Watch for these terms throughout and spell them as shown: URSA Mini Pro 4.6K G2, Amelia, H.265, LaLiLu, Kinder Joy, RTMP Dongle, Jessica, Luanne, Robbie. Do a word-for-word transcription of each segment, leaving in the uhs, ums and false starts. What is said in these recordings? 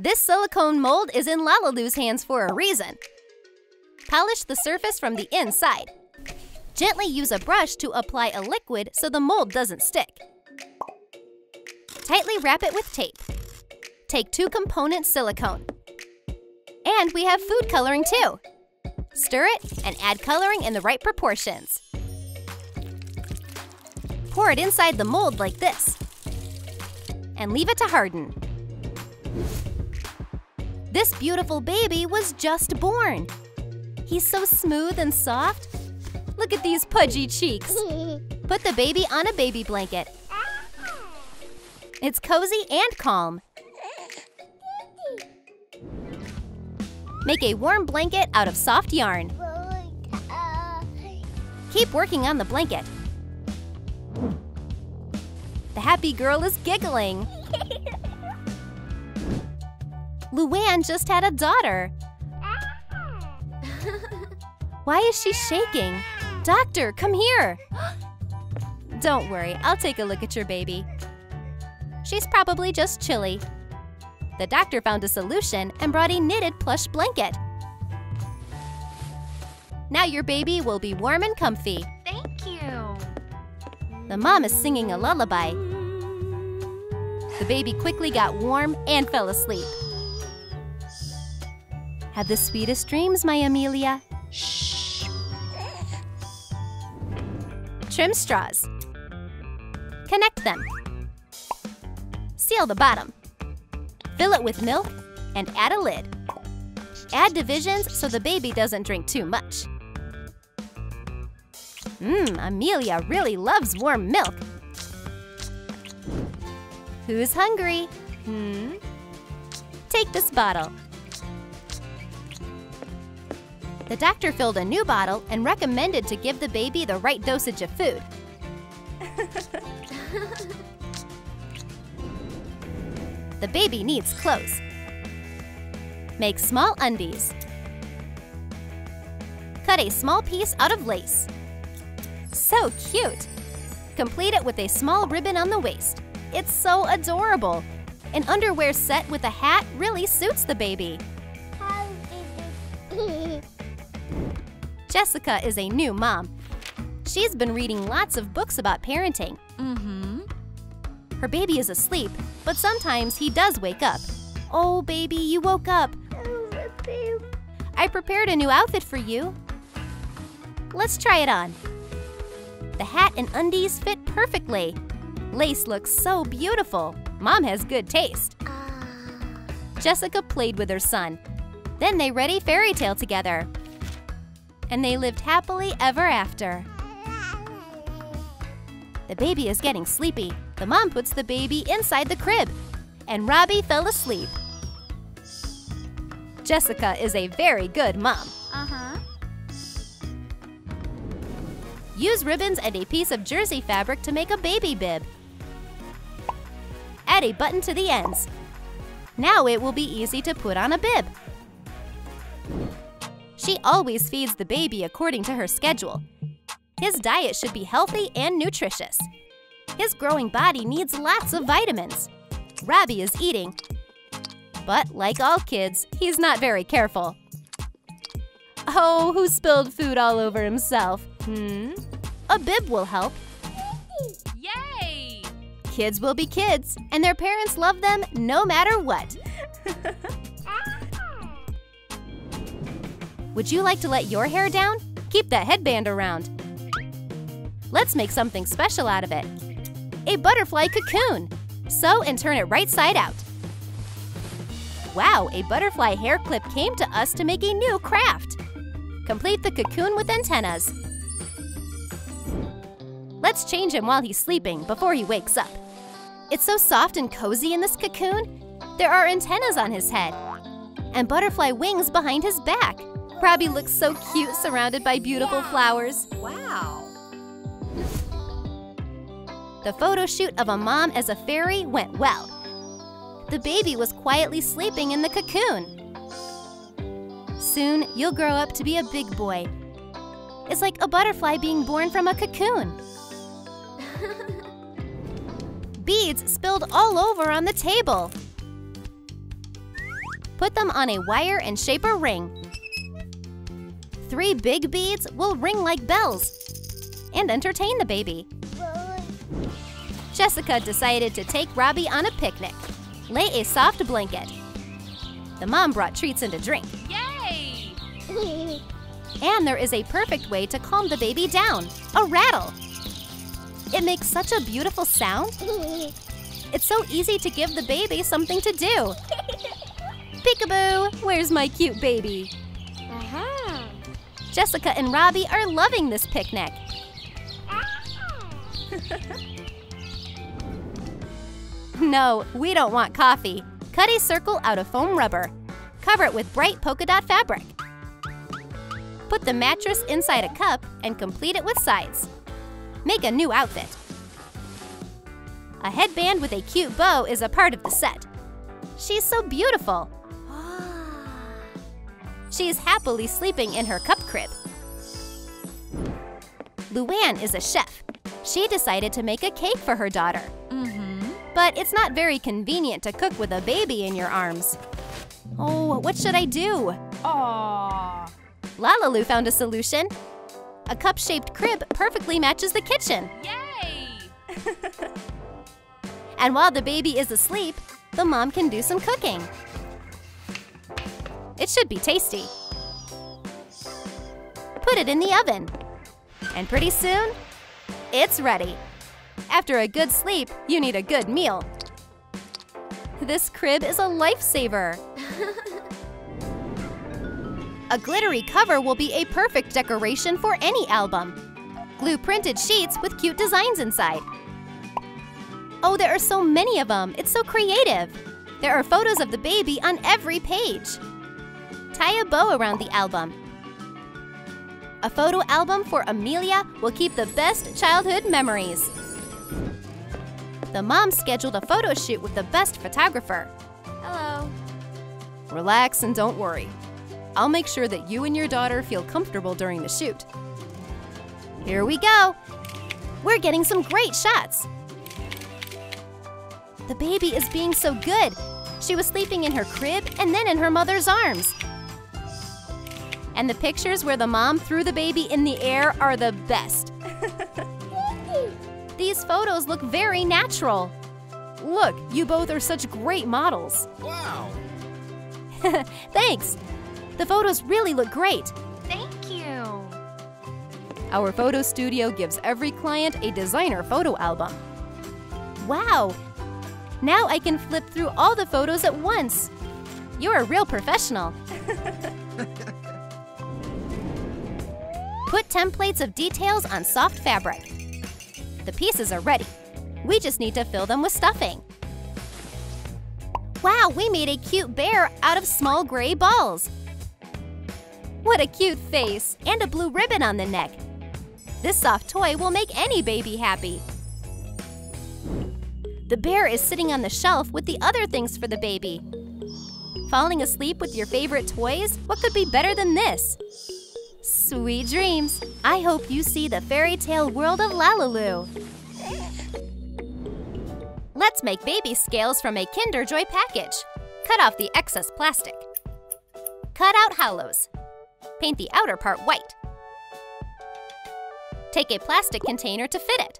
This silicone mold is in LaLiLu's hands for a reason. Polish the surface from the inside. Gently use a brush to apply a liquid so the mold doesn't stick. Tightly wrap it with tape. Take two component silicone. And we have food coloring too. Stir it and add coloring in the right proportions. Pour it inside the mold like this. And leave it to harden. This beautiful baby was just born. He's so smooth and soft. Look at these pudgy cheeks. Put the baby on a baby blanket. It's cozy and calm. Make a warm blanket out of soft yarn. Keep working on the blanket. The happy girl is giggling. Luanne just had a daughter. Why is she shaking? Doctor, come here. Don't worry, I'll take a look at your baby. She's probably just chilly. The doctor found a solution and brought a knitted plush blanket. Now your baby will be warm and comfy. Thank you. The mom is singing a lullaby. The baby quickly got warm and fell asleep. Have the sweetest dreams, my Amelia. Shh. Trim straws. Connect them. Seal the bottom. Fill it with milk and add a lid. Add divisions so the baby doesn't drink too much. Mmm, Amelia really loves warm milk. Who's hungry? Hmm? Take this bottle. The doctor filled a new bottle and recommended to give the baby the right dosage of food. The baby needs clothes. Make small undies. Cut a small piece out of lace. So cute! Complete it with a small ribbon on the waist. It's so adorable! An underwear set with a hat really suits the baby. Jessica is a new mom. She's been reading lots of books about parenting. Mm-hmm. Her baby is asleep, but sometimes he does wake up. Oh, baby, you woke up. I prepared a new outfit for you. Let's try it on. The hat and undies fit perfectly. Lace looks so beautiful. Mom has good taste. Uh. Jessica played with her son. Then they read a fairy tale together. And they lived happily ever after. The baby is getting sleepy. The mom puts the baby inside the crib, and Robbie fell asleep. Jessica is a very good mom. Uh-huh. Use ribbons and a piece of jersey fabric to make a baby bib. Add a button to the ends. Now it will be easy to put on a bib. She always feeds the baby according to her schedule. His diet should be healthy and nutritious. His growing body needs lots of vitamins. Robbie is eating. But like all kids, he's not very careful. Oh, who spilled food all over himself? Hmm? A bib will help. Yay! Kids will be kids, and their parents love them no matter what. Would you like to let your hair down? Keep that headband around. Let's make something special out of it. A butterfly cocoon. Sew and turn it right side out. Wow, a butterfly hair clip came to us to make a new craft. Complete the cocoon with antennas. Let's change him while he's sleeping before he wakes up. It's so soft and cozy in this cocoon. There are antennas on his head and butterfly wings behind his back. Robbie looks so cute surrounded by beautiful flowers. Wow. The photo shoot of a mom as a fairy went well. The baby was quietly sleeping in the cocoon. Soon, you'll grow up to be a big boy. It's like a butterfly being born from a cocoon. Beads spilled all over on the table. Put them on a wire and shape a ring. Three big beads will ring like bells and entertain the baby. Jessica decided to take Robbie on a picnic. Lay a soft blanket. The mom brought treats and a drink. Yay! And there is a perfect way to calm the baby down, a rattle. It makes such a beautiful sound. It's so easy to give the baby something to do. Peekaboo, where's my cute baby? Uh-huh. Jessica and Robbie are loving this picnic. No, we don't want coffee. Cut a circle out of foam rubber. Cover it with bright polka dot fabric. Put the mattress inside a cup and complete it with sides. Make a new outfit. A headband with a cute bow is a part of the set. She's so beautiful. She's happily sleeping in her cup crib. Luanne is a chef. She decided to make a cake for her daughter. Mm-hmm. But it's not very convenient to cook with a baby in your arms. Oh, what should I do? Aww. LaLiLu found a solution. A cup-shaped crib perfectly matches the kitchen. Yay! And while the baby is asleep, the mom can do some cooking. It should be tasty. Put it in the oven. And pretty soon, it's ready. After a good sleep, you need a good meal. This crib is a lifesaver. A glittery cover will be a perfect decoration for any album. Glue printed sheets with cute designs inside. Oh, there are so many of them. It's so creative. There are photos of the baby on every page. Tie a bow around the album. A photo album for Amelia will keep the best childhood memories. The mom scheduled a photo shoot with the best photographer. Hello. Relax and don't worry. I'll make sure that you and your daughter feel comfortable during the shoot. Here we go! We're getting some great shots! The baby is being so good! She was sleeping in her crib and then in her mother's arms. And the pictures where the mom threw the baby in the air are the best. These photos look very natural. Look, you both are such great models. Wow! Thanks! The photos really look great. Thank you. Our photo studio gives every client a designer photo album. Wow! Now I can flip through all the photos at once. You're a real professional. Put templates of details on soft fabric. The pieces are ready. We just need to fill them with stuffing. Wow, we made a cute bear out of small gray balls. What a cute face and a blue ribbon on the neck. This soft toy will make any baby happy. The bear is sitting on the shelf with the other things for the baby. Falling asleep with your favorite toys? What could be better than this? Sweet dreams! I hope you see the fairy tale world of LaLiLu. Let's make baby scales from a Kinder Joy package. Cut off the excess plastic. Cut out hollows. Paint the outer part white. Take a plastic container to fit it.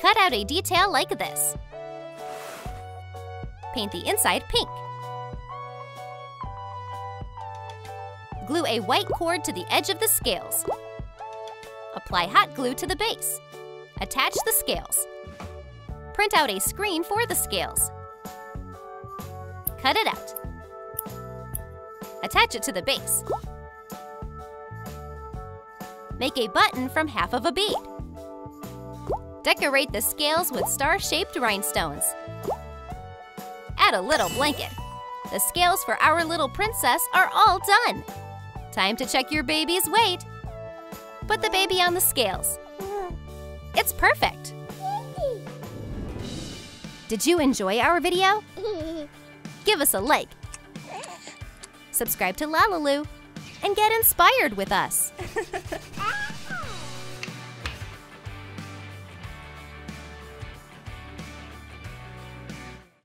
Cut out a detail like this. Paint the inside pink. Glue a white cord to the edge of the scales. Apply hot glue to the base. Attach the scales. Print out a screen for the scales. Cut it out. Attach it to the base. Make a button from half of a bead. Decorate the scales with star-shaped rhinestones. Add a little blanket. The scales for our little princess are all done. Time to check your baby's weight. Put the baby on the scales. It's perfect. Did you enjoy our video? Give us a like. Subscribe to LaLiLu and get inspired with us.